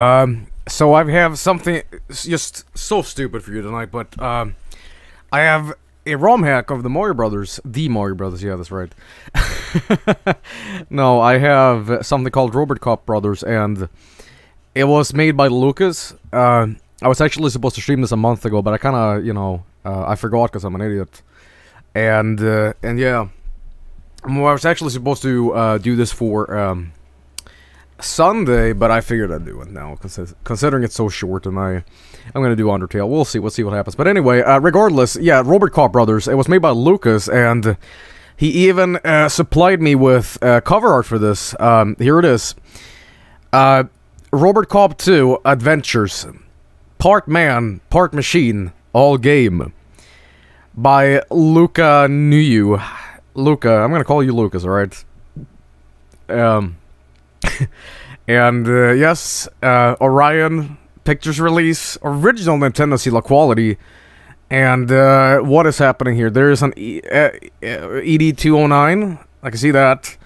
So I have something just so stupid for you tonight, but, I have a ROM hack of the Mario Brothers. The Mario Brothers, yeah, that's right. No, I have something called RoboCop Brothers, and it was made by Lucas. I was actually supposed to stream this a month ago, but I kinda, you know, I forgot because I'm an idiot. And yeah, well, I was actually supposed to, do this for, Sunday, but I figured I'd do it now, considering it's so short, and I'm gonna do Undertale. We'll see what happens. But anyway, regardless, yeah, RoboCop Brothers, it was made by Lucas, and he even supplied me with cover art for this. Here it is. RoboCop 2 Adventures, Part Man, Part Machine, All Game, by Luca Niu. Luca, I'm gonna call you Lucas, alright? And yes, Orion Pictures release, original Nintendo Sila quality. And what is happening here? There is an ED-209. I can see that.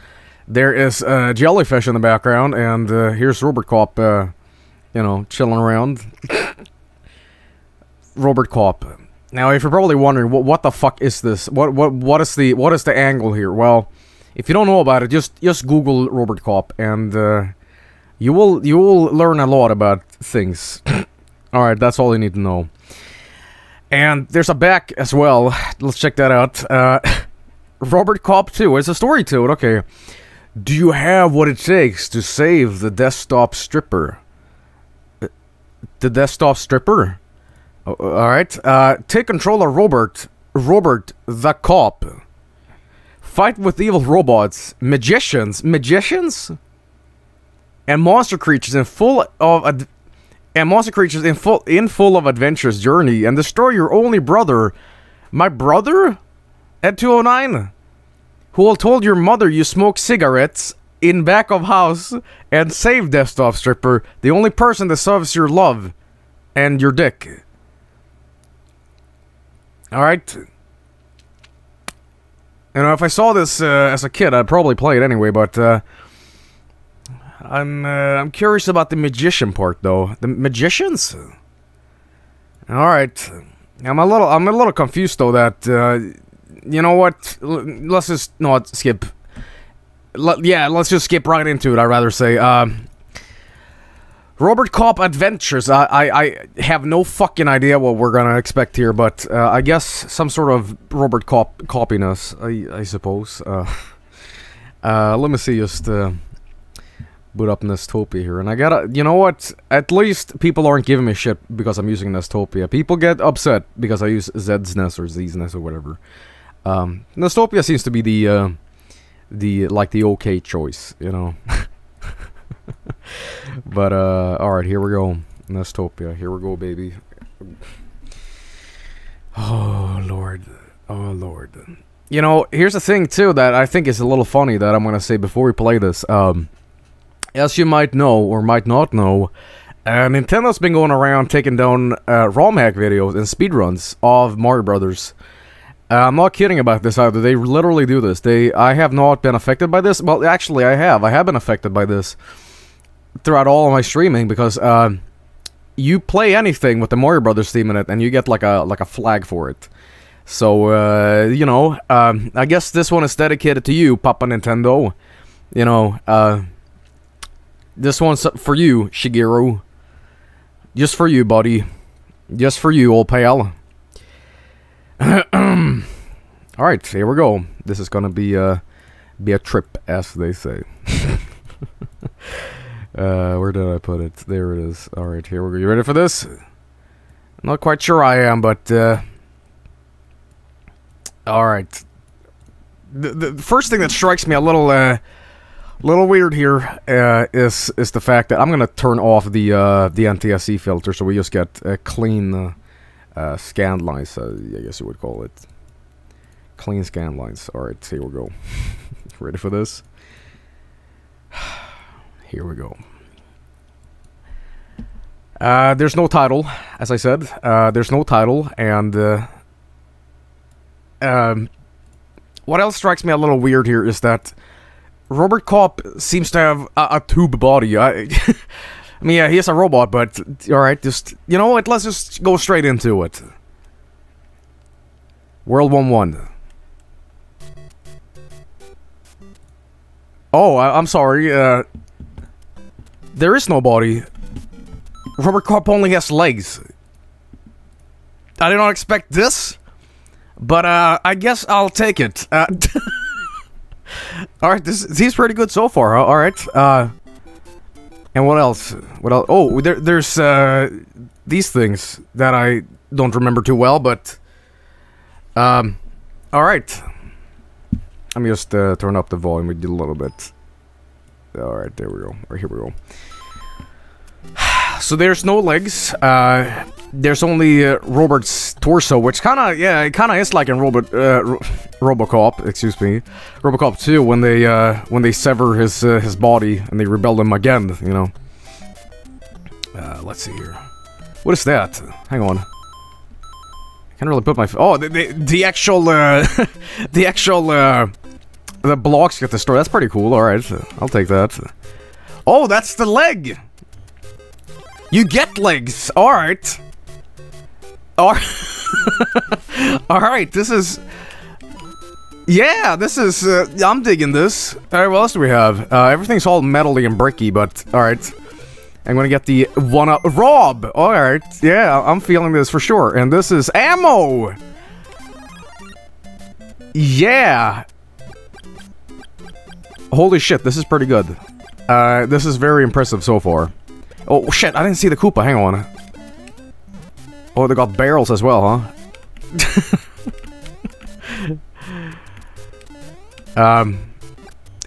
There is jellyfish in the background, and here's RoboCop, you know, chilling around. RoboCop. Now, if you're probably wondering, what the fuck is this? What is the angle here? Well, if you don't know about it, just Google RoboCop, and you will learn a lot about things. All right, that's all you need to know. And there's a back as well. Let's check that out. RoboCop 2. It's a story to it. Okay. Do you have what it takes to save the desktop stripper? The desktop stripper. All right. Take control of Robert the cop. Fight with evil robots, magicians, and monster creatures in full of adventurous journey, and destroy your only brother, my brother, ED-209, who all told your mother you smoke cigarettes in back of house, and save desktop stripper, the only person that serves your love and your dick. All right. You know, if I saw this as a kid, I'd probably play it anyway. But I'm curious about the magician part, though. The magicians. All right, I'm a little confused though. That you know what? Let's just not skip. Let's just skip right into it. I'd rather say RoboCop Adventures. I have no fucking idea what we're gonna expect here, but I guess some sort of RoboCop copiness, I suppose. Let me see, just boot up Nestopia here, and I gotta, you know what? At least people aren't giving me shit because I'm using Nestopia. People get upset because I use ZSNES or ZSNES or whatever. Nestopia seems to be the okay choice, you know. But, alright, here we go. Nestopia, here we go, baby. Oh, Lord. Oh, Lord. You know, here's the thing, too, that I think is a little funny that I'm gonna say before we play this. As you might know, or might not know, Nintendo's been going around taking down ROM hack videos and speedruns of Mario Brothers. I'm not kidding about this either. They literally do this. I have not been affected by this. Well, actually, I have. I have been affected by this throughout all of my streaming, because you play anything with the Mario Brothers theme in it, and you get like a flag for it. So you know, I guess this one is dedicated to you, Papa Nintendo. You know, this one's for you, Shigeru. Just for you, buddy. Just for you, old pal. All right, here we go. This is gonna be a trip, as they say. Where did I put it? There it is. All right, here we go. You ready for this? Not quite sure I am, but all right. The first thing that strikes me a little weird here is the fact that I'm gonna turn off the NTSC filter, so we just get a clean scan lines. I guess you would call it clean scan lines. All right, here we go. Ready for this? Here we go. There's no title, as I said. There's no title, and what else strikes me a little weird here is that RoboCop seems to have a tube body. I mean, yeah, he is a robot, but alright, just, you know what, let's just go straight into it. World 1-1. Oh, I'm sorry, there is no body. RoboCop only has legs. I did not expect this, but I guess I'll take it. Alright, he's pretty good so far, huh? Alright, and what else? What else? Oh, there's these things that I don't remember too well, but alright. I'm just turn up the volume a little bit. Alright, there we go. Alright, here we go. So there's no legs. There's only Robert's torso, which kind of, yeah, it kind of is like in RoboCop, excuse me, RoboCop 2, when they sever his body and they rebuild him again, you know. Let's see here. What is that? Hang on. I can't really put my. Oh, the actual the actual the blocks get destroyed. That's pretty cool. All right, I'll take that. Oh, that's the leg. You get legs. All right. Alright, this is... Yeah, this is... I'm digging this. Alright, what else do we have? Everything's all metally and bricky, but... Alright. I'm gonna get the one-up... Rob! Alright, yeah, I'm feeling this for sure. And this is ammo! Yeah! Holy shit, this is pretty good. This is very impressive so far. Oh, shit, I didn't see the Koopa, hang on. Oh, they got barrels as well, huh?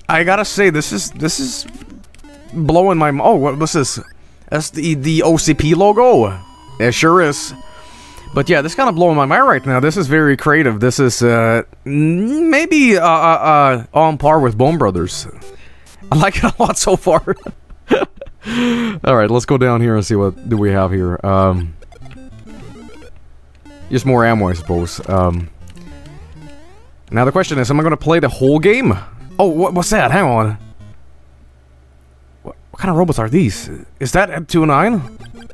I gotta say, this is blowing my... Oh, what was this? That's the OCP logo. It sure is. But yeah, this is kind of blowing my mind right now. This is very creative. This is maybe on par with Bone Brothers. I like it a lot so far. All right, let's go down here and see what do we have here. Just more ammo, I suppose. Now the question is, am I gonna play the whole game? Oh, what's that? Hang on. What kind of robots are these? Is that ED-209?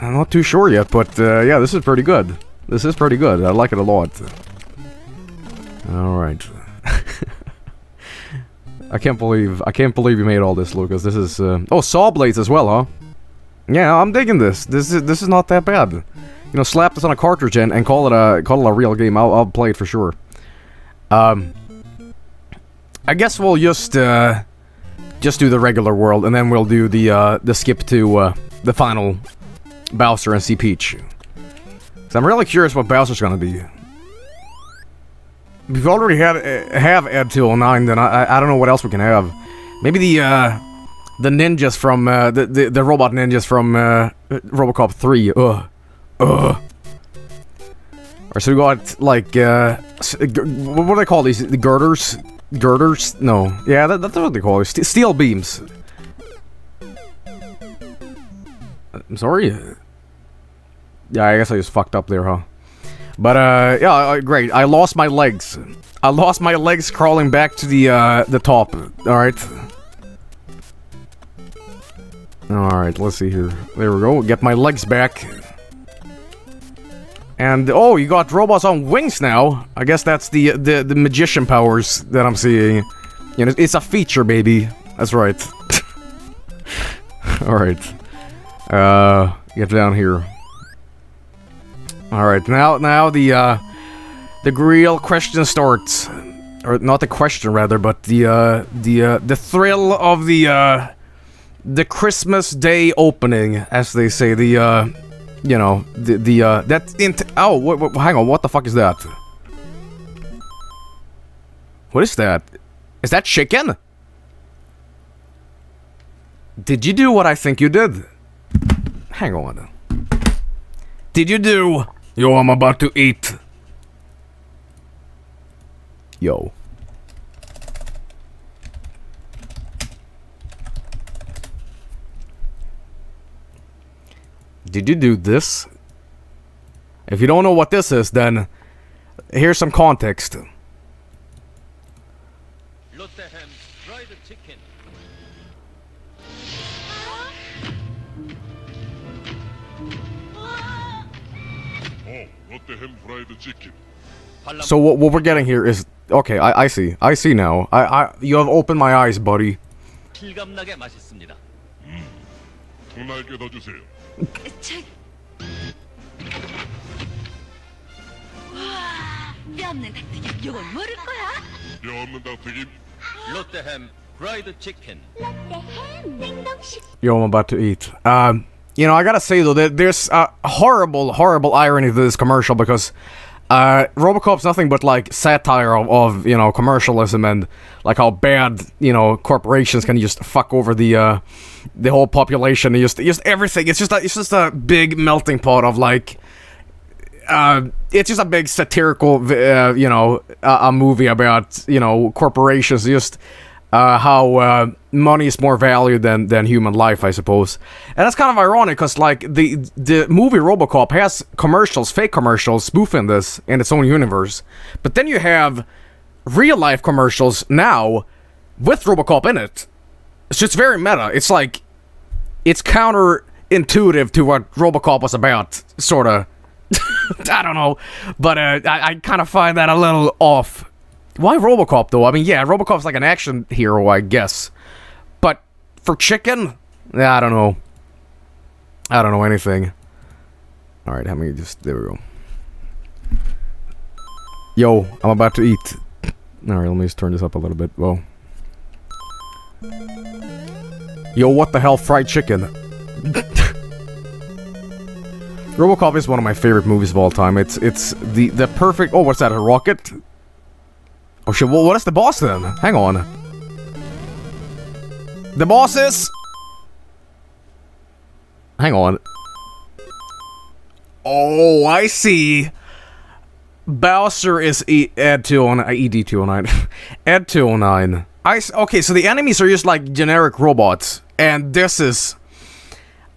I'm not too sure yet, but yeah, this is pretty good. This is pretty good. I like it a lot. All right. I can't believe you made all this, Lucas. This is oh, saw blades as well, huh? Yeah, I'm digging this. This is not that bad. You know, slap this on a cartridge and call it a real game. I'll play it for sure. I guess we'll just do the regular world, and then we'll do the skip to the final Bowser and see Peach. So I'm really curious what Bowser's gonna be. We've already have ED-209, then I don't know what else we can have. Maybe the ninjas from the robot ninjas from RoboCop 3. Ugh. Ugh. Alright, so we got, like, what do they call these? The girders? Girders? No. Yeah, that's what they call it. Steel beams. I'm sorry? Yeah, I guess I just fucked up there, huh? But, yeah, great. I lost my legs. I lost my legs crawling back to the top. Alright. Alright, let's see here. There we go. Get my legs back. And oh, you got robots on wings now. I guess that's the magician powers that I'm seeing. You know, it's a feature, baby. That's right. All right. Get down here. All right. Now the real question starts, or not the question rather, but the thrill of the Christmas Day opening, as they say. You know, that oh, hang on, what the fuck is that? What is that? Is that chicken? Did you do what I think you did? Hang on. Did you do... Yo, I'm about to eat. Yo. Did you do this? If you don't know what this is, then here's some context. Let the hands fry the chicken. What the hell fried the chicken? So what we're getting here is okay. I see. I see now. You have opened my eyes, buddy. Yo, I'm about to eat. You know, I gotta say though, there's a horrible irony to this commercial because RoboCop's nothing but like satire of you know commercialism and like how bad you know corporations can just fuck over the whole population and just everything. It's just a big melting pot of like it's just a big satirical you know a movie about you know corporations just. How money is more valued than human life, I suppose, and that's kind of ironic because like the movie RoboCop has commercials, fake commercials, spoofing this in its own universe, but then you have real life commercials now with RoboCop in it. It's just very meta. It's like it's counterintuitive to what RoboCop was about, sort of. I don't know, but I kind of find that a little off. Why RoboCop though? I mean, yeah, RoboCop's like an action hero, I guess. But for chicken, I don't know. I don't know anything. All right, how many? Just there we go. Yo, I'm about to eat. All right, let me just turn this up a little bit. Whoa. Yo, what the hell, fried chicken? RoboCop is one of my favorite movies of all time. It's the perfect. Oh, what's that? A rocket? Oh shit, well, what is the boss then? Hang on. The boss is... Hang on. Oh, I see. Bowser is ED-209. ED-209. Okay, so the enemies are just like generic robots. And this is...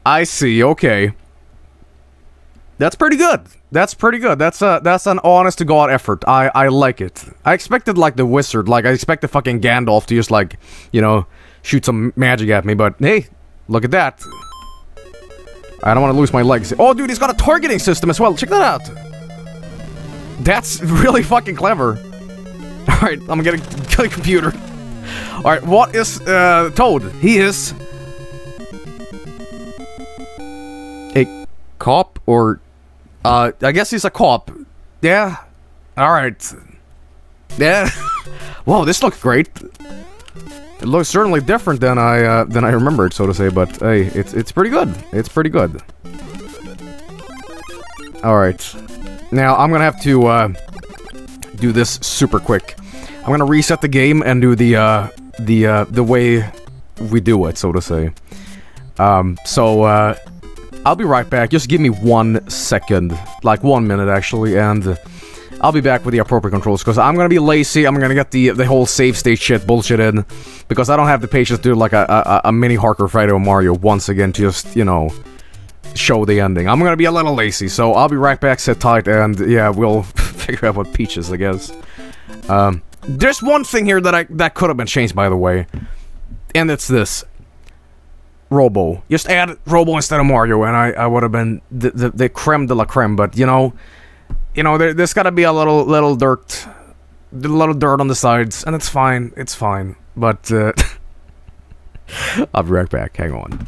I see, okay. That's pretty good. That's pretty good. That's an honest to God effort. I like it. I expected like the wizard, like I expected fucking Gandalf to just like, you know, shoot some magic at me, but hey, look at that. I don't want to lose my legs. Oh dude, he's got a targeting system as well. Check that out. That's really fucking clever. All right, I'm gonna get a computer. All right, what is Toad? He is a cop or I guess he's a cop. Yeah. Alright. Yeah. Whoa, this looks great. It looks certainly different than I remembered, so to say, but hey, it's pretty good. It's pretty good. Alright. Now, I'm gonna have to do this super quick. I'm gonna reset the game and do the way we do it, so to say. I'll be right back. Just give me 1 second, like 1 minute actually, and I'll be back with the appropriate controls because I'm gonna be lazy. I'm gonna get the whole save state shit bullshit in because I don't have the patience to do like a mini Harker Friday or Mario once again to just, you know, show the ending. I'm gonna be a little lazy, so I'll be right back. Sit tight, and yeah, we'll figure out what Peach is, I guess. There's one thing here that could have been changed, by the way, and it's this. Robo. Just add Robo instead of Mario, and I would have been the creme de la creme. But you know, there's got to be a little dirt on the sides, and it's fine. It's fine. But I'll be right back. Hang on.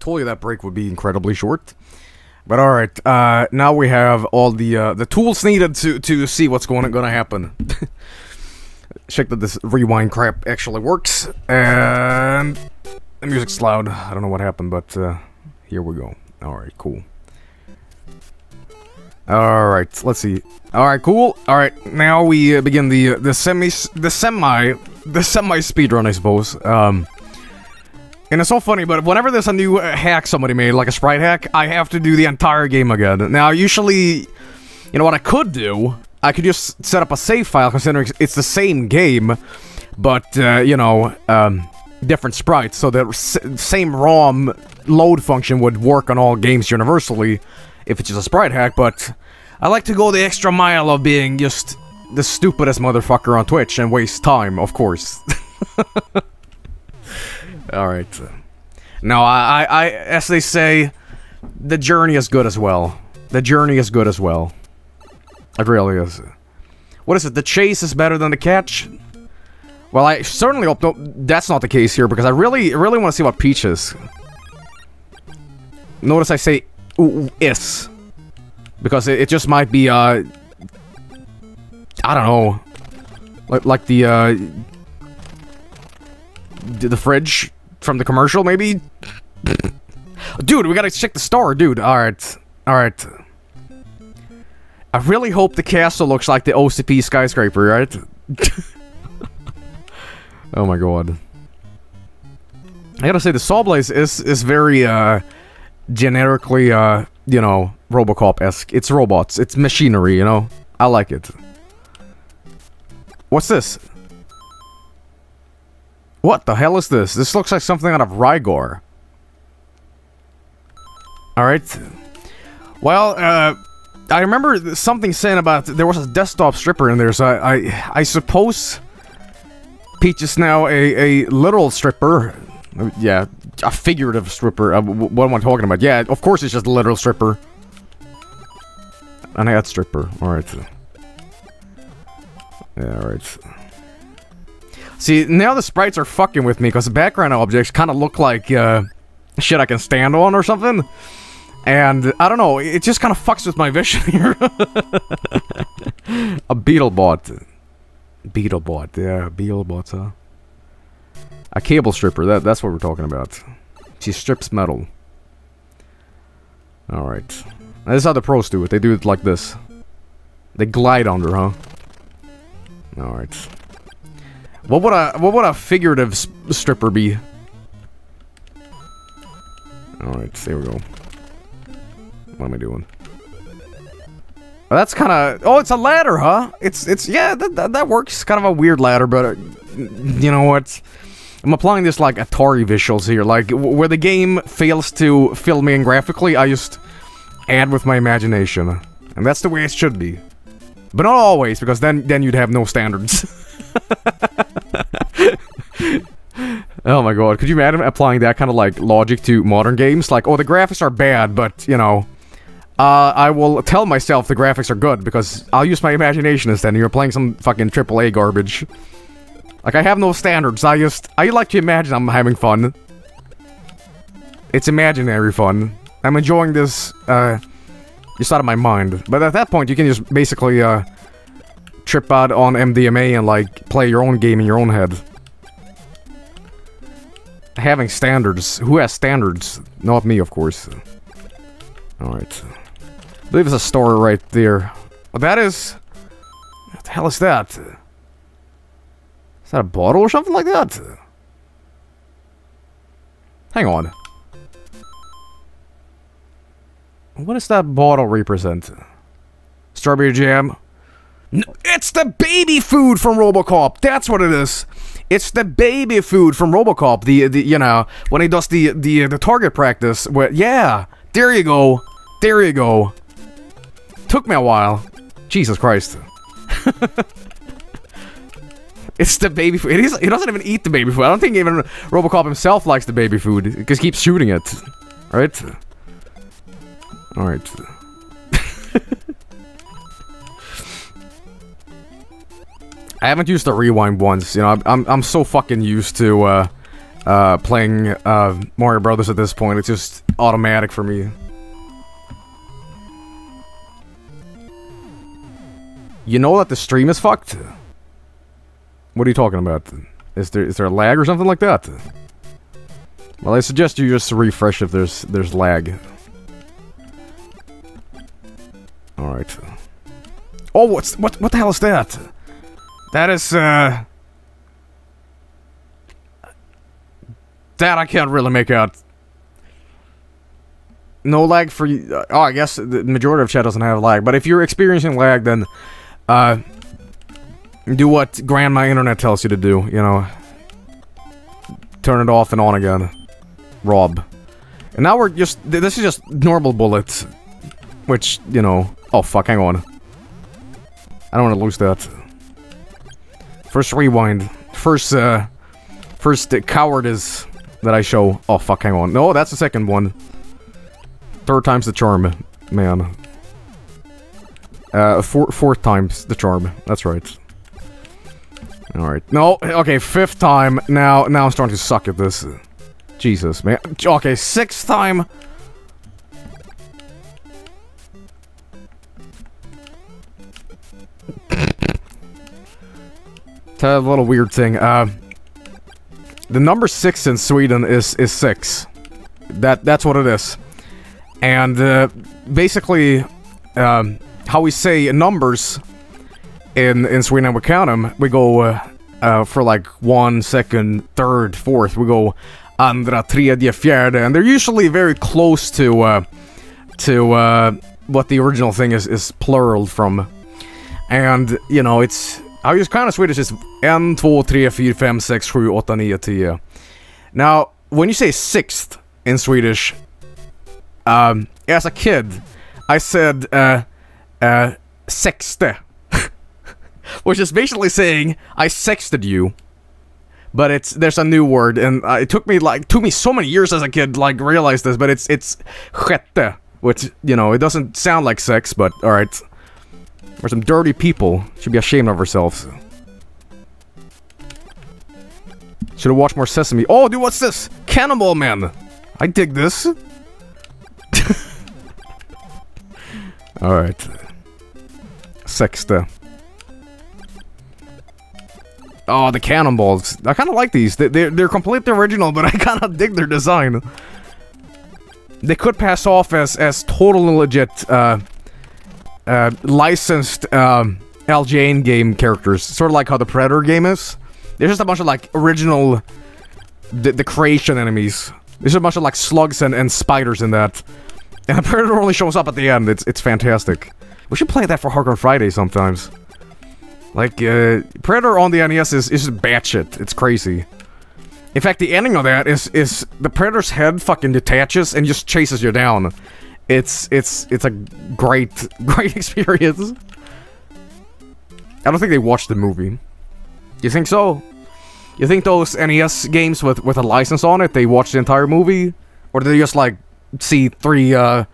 told you that break would be incredibly short. But alright, now we have all the tools needed to see what's gonna happen. Check that this rewind crap actually works, and the music's loud. I don't know what happened, but here we go. Alright, cool. Alright, let's see. Alright, cool. Alright, now we begin the semi speedrun, I suppose. And it's so funny, but whenever there's a new hack somebody made, like a sprite hack, I have to do the entire game again. Now, usually, you know what I could do? I could just set up a save file, considering it's the same game, but, you know, different sprites, so the same ROM load function would work on all games universally, if it's just a sprite hack, but I like to go the extra mile of being just the stupidest motherfucker on Twitch and waste time, of course. Alright. No, I, as they say, the journey is good as well. The journey is good as well. It really is. What is it? The chase is better than the catch? Well, I certainly hope that's not the case here, because I really want to see what Peach is. Notice I say is. Because it just might be, I don't know. Like the fridge from the commercial, maybe? Dude, we gotta check the star, dude. Alright. Alright. I really hope the castle looks like the OCP skyscraper, right? Oh my god. I gotta say, the saw blade is very, generically, you know, RoboCop-esque. It's robots. It's machinery, you know? I like it. What's this? What the hell is this? This looks like something out of Rygor. Alright. Well, I remember something saying about there was a desktop stripper in there, so I suppose Peach is now a literal stripper. Yeah, a figurative stripper. What am I talking about? Yeah, of course it's just a literal stripper. An ad stripper. Alright. Yeah, alright. See, now the sprites are fucking with me, because the background objects kind of look like, shit I can stand on or something. And, I don't know, it just kind of fucks with my vision here. A Beetlebot. Beetlebot, yeah, Beetlebot, huh? A cable stripper, that's what we're talking about. She strips metal. Alright. This is how the pros do it, they do it like this. They glide under, huh? Alright. What would a figurative stripper be? Alright, there we go. What am I doing? Well, that's kind of... Oh, it's a ladder, huh? It's yeah, that works. Kind of a weird ladder, but... you know what? I'm applying this, like, Atari visuals here. Like, where the game fails to fill me in graphically, I just add with my imagination. And that's the way it should be. But not always, because then you'd have no standards. Oh my god, could you imagine applying that kind of, like, logic to modern games? Like, oh, the graphics are bad, but, you know... I will tell myself the graphics are good, because I'll use my imagination instead, and you're playing some fucking AAA garbage. Like, I have no standards, I like to imagine I'm having fun. It's imaginary fun. I'm enjoying this, just out of my mind. But at that point, you can just basically, trip out on MDMA and, like, play your own game in your own head. Having standards. Who has standards? Not me, of course. Alright. I believe there's a star right there. Well, that is... What the hell is that? Is that a bottle or something like that? Hang on. What does that bottle represent? Strawberry jam? No, it's the baby food from RoboCop. That's what it is. It's the baby food from RoboCop. The you know, when he does the target practice. Where, yeah, there you go, there you go. Took me a while. Jesus Christ. It's the baby food. It is. He doesn't even eat the baby food. I don't think even RoboCop himself likes the baby food because he keeps shooting it. Right. All right. I haven't used the rewind once, you know, I'm so fucking used to playing Mario Brothers at this point. It's just automatic for me. You know that the stream is fucked? What are you talking about? Is there a lag or something like that? Well, I suggest you just refresh if there's lag. Alright. Oh, what the hell is that? That is, that I can't really make out. No lag for you. Oh, I guess the majority of chat doesn't have lag, but if you're experiencing lag, then, do what Grandma Internet tells you to do, you know. Turn it off and on again. Rob. And now we're just... This is just normal bullets. Which, you know... Oh, fuck, hang on. I don't want to lose that. First rewind. First cowardice that I show. Oh, fuck, hang on. No, that's the second one. Third time's the charm, man. Fourth time's the charm. That's right. Alright. No, okay, fifth time. Now I'm starting to suck at this. Jesus, man. Okay, sixth time! Tell a little weird thing. The number 6 in Sweden is 6. That's what it is. And, basically, how we say numbers... In Sweden, and we count them, we go for like 1, 2nd, 3rd, 4th, we go andra, tredje, fjärde, and they're usually very close to what the original thing is plural from. And, you know, it's... How you kind of Swedish is 1, 2, 3, 4, 5, 6, 7, 8, 9, 10. Now, when you say 6th in Swedish, as a kid, I said sexte. Which is basically saying, I sexted you. But there's a new word, and it took me so many years as a kid, like, realize this, but it's sjätte, which, you know, it doesn't sound like sex, but, alright. We're some dirty people. Should be ashamed of ourselves. Should've watched more Sesame. Oh, dude, what's this? Cannonball Man! I dig this. Alright. Sexte. Oh, the cannonballs. I kind of like these. They're completely original, but I kind of dig their design. They could pass off as totally legit, licensed, LJN game characters. Sort of like how the Predator game is. There's just a bunch of, like, original... The creation enemies. There's a bunch of, like, slugs and spiders in that. And the Predator only shows up at the end. It's fantastic. We should play that for Hardcore Friday sometimes. Like, Predator on the NES is batshit. It's crazy. In fact, the ending of that is the Predator's head fucking detaches and just chases you down. It's a great experience. I don't think they watched the movie. You think so? You think those NES games with a license on it, they watched the entire movie? Or did they just, like, see 3,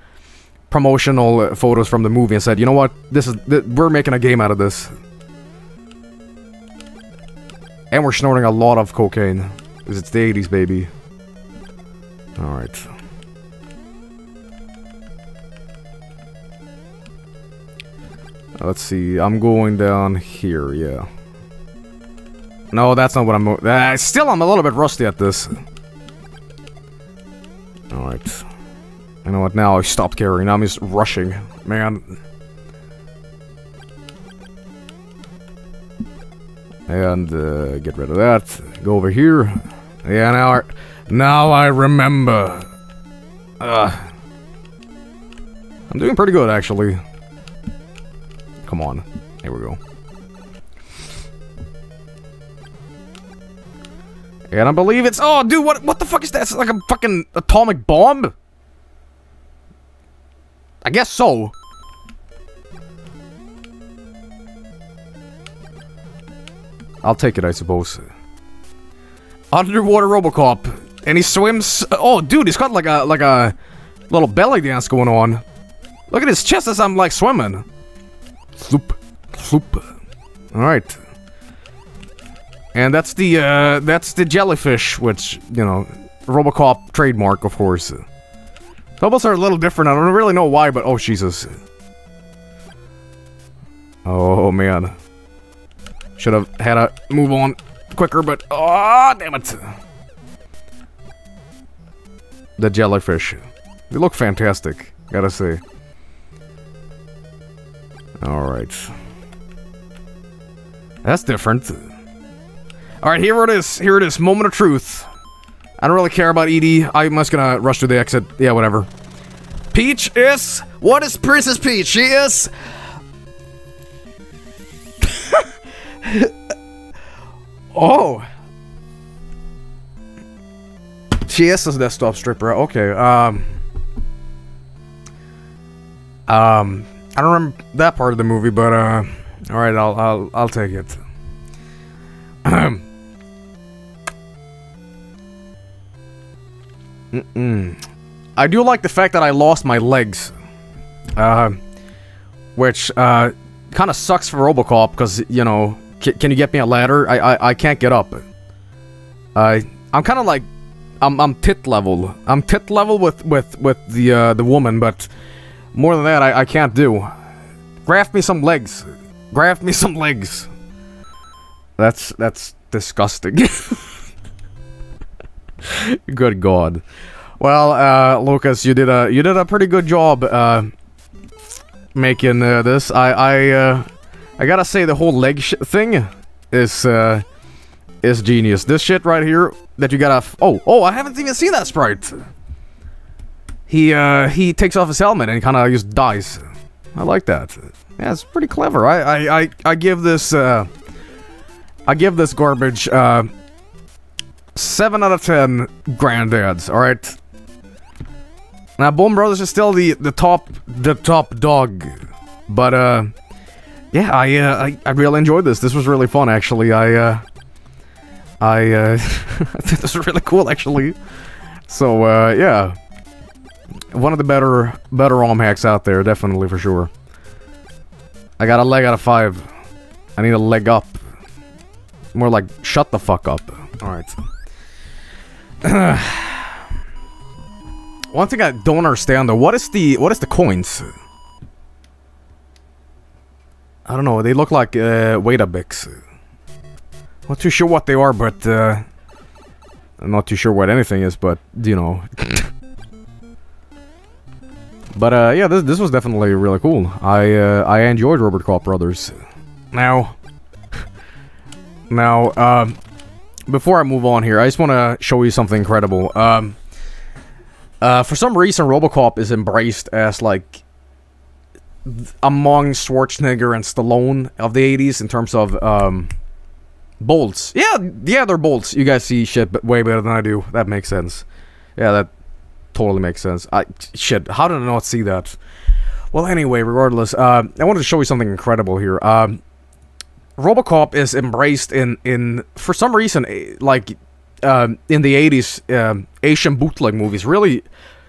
promotional photos from the movie and said, you know what, we're making a game out of this. And we're snorting a lot of cocaine. Because it's the 80s, baby. Alright. Let's see. I'm going down here, yeah. No, that's not what I'm... Still, I'm a little bit rusty at this. Alright. You know what? Now I stopped carrying. Now I'm just rushing. Man... And, get rid of that. Go over here. Yeah, now I remember. I'm doing pretty good, actually. Come on. Here we go. And I believe it's- Oh, dude, what the fuck is that? It's like a fucking atomic bomb? I guess so. I'll take it, I suppose. Underwater RoboCop, and he swims. Oh, dude, he's got like a little belly dance going on. Look at his chest as I'm like swimming. Sloop, sloop. All right. And that's the jellyfish, which, you know, RoboCop trademark, of course. Bubbles are a little different, I don't really know why, but oh, Jesus. Oh, man. Should have had to move on quicker, but oh, damn it. The jellyfish. They look fantastic, gotta say. Alright. That's different. Alright, here it is. Here it is. Moment of truth. I don't really care about ED. I'm just gonna rush to the exit. Yeah, whatever. Peach is... What is Princess Peach? She is... Oh. She is a desktop stripper. Okay, I don't remember that part of the movie, but, alright, I'll take it. I do like the fact that I lost my legs. Which, kind of sucks for RoboCop, because, you know, can you get me a ladder? I can't get up. I'm kind of like, I'm tit level. I'm tit level with the woman, but... More than that, I can't do. Graft me some legs. Graft me some legs. That's disgusting. Good God. Well, Lucas, you did a pretty good job making this. I gotta say the whole leg thing is genius. This shit right here that you gotta. Oh! I haven't even seen that sprite. He takes off his helmet and kind of just dies. I like that. Yeah, it's pretty clever. I give this, garbage, 7 out of 10 granddads, alright? Now, Bone Brothers is still the top dog. But, yeah, I really enjoyed this. This was really fun, actually. I think this was really cool, actually. So, yeah. One of the better ROM hacks out there, definitely, for sure. I got a leg out of 5. I need a leg up. More like, shut the fuck up. Alright. One thing I don't understand, though, what is the coins? I don't know, they look like, Weetabix. Not too sure what they are, but, I'm not too sure what anything is, but, you know... But yeah, this was definitely really cool. I enjoyed RoboCop Brothers. Now, before I move on here, I just want to show you something incredible. For some reason, RoboCop is embraced as like among Schwarzenegger and Stallone of the '80s in terms of bolts. Yeah, they're bolts. You guys see shit way better than I do. That makes sense. Yeah, that. Totally makes sense. Shit, how did I not see that? Well, anyway, regardless, I wanted to show you something incredible here. RoboCop is embraced in for some reason, like, in the 80s, Asian bootleg movies, really,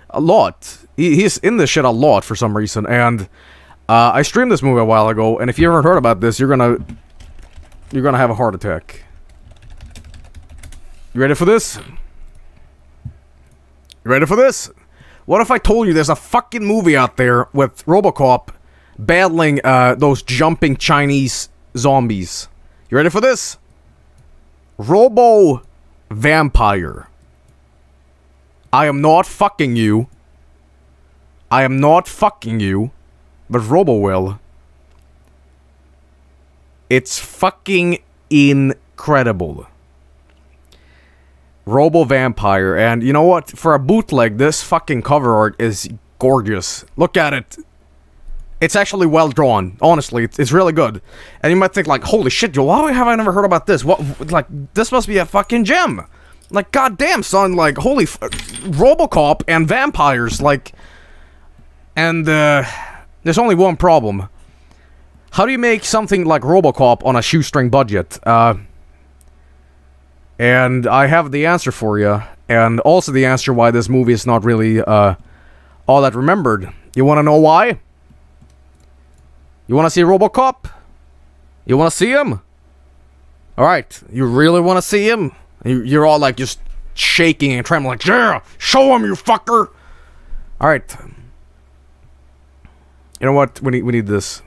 a lot. He's in this shit a lot for some reason, and, I streamed this movie a while ago, and if you ever heard about this, you're gonna have a heart attack. You ready for this? Ready for this? What if I told you there's a fucking movie out there with RoboCop battling those jumping Chinese zombies? You ready for this? Robo-vampire. I am not fucking you. I am not fucking you, but Robo will. It's fucking incredible. Robo-vampire, and you know what? For a bootleg, this fucking cover art is gorgeous. Look at it. It's actually well drawn. Honestly, it's really good. And you might think like, holy shit, Joel, why have I never heard about this? What? Like, this must be a fucking gem. Like, goddamn, son, like, holy f RoboCop and vampires, like... And, there's only one problem. How do you make something like RoboCop on a shoestring budget? And I have the answer for you, and also the answer why this movie is not really, all that remembered. You wanna know why? You wanna see RoboCop? You wanna see him? Alright, you really want to see him? You're all like just shaking and trembling like, yeah, show him, you fucker! Alright. You know what? We need this.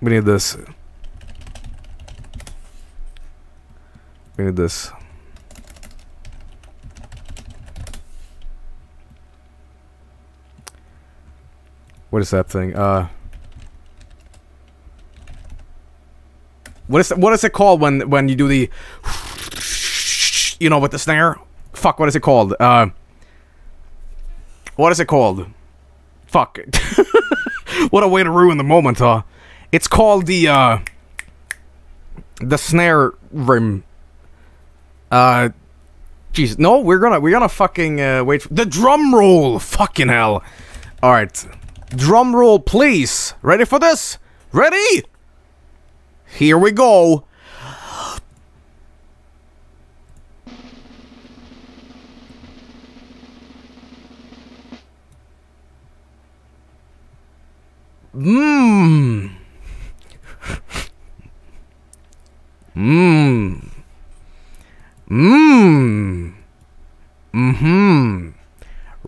We need this. We need this. What is that thing? What is it called when you do the, you know, with the snare? Fuck, what is it called? What is it called? Fuck. What a way to ruin the moment, huh? It's called the snare rim. Jeez, no, we're gonna fucking wait for the drum roll. Fucking hell. All right. Drum roll, please. Ready for this? Ready? Here we go. Mmm. Mmm. Mmm. Mm-hmm.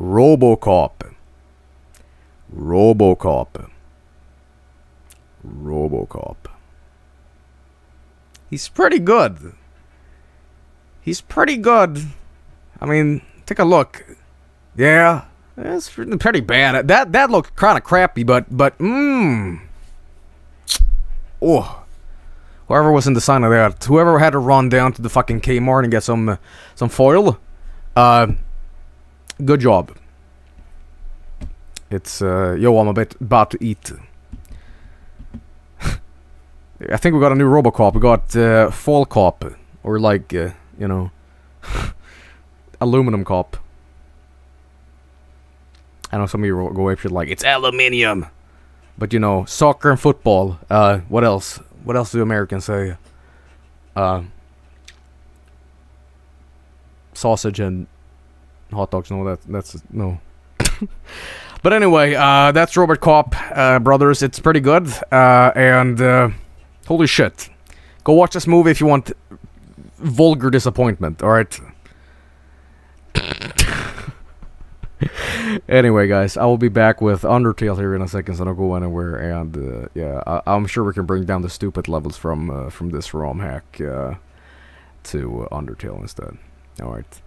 RoboCop. RoboCop. RoboCop. He's pretty good. He's pretty good. I mean, take a look. Yeah, that's pretty bad. That looked kind of crappy, but mmm. Oh, whoever was in the sign of that, whoever had to run down to the fucking Kmart and get some foil, good job. It's, yo, I'm about to eat. I think we got a new RoboCop. We got, Fall Cop. Or, like, you know, Aluminum Cop. I know some of you will go apeshit like, it's aluminium! But, you know, soccer and football. What else? What else do Americans say? Sausage and hot dogs. No, that's, no. But anyway, that's RoboCop Brothers. It's pretty good, and holy shit. Go watch this movie if you want vulgar disappointment, alright? Anyway, guys, I will be back with Undertale here in a second, so don't go anywhere, and yeah, I'm sure we can bring down the stupid levels from this ROM hack to Undertale instead. Alright.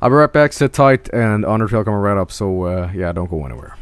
I'll be right back, sit tight, and Undertale coming right up, so yeah, don't go anywhere.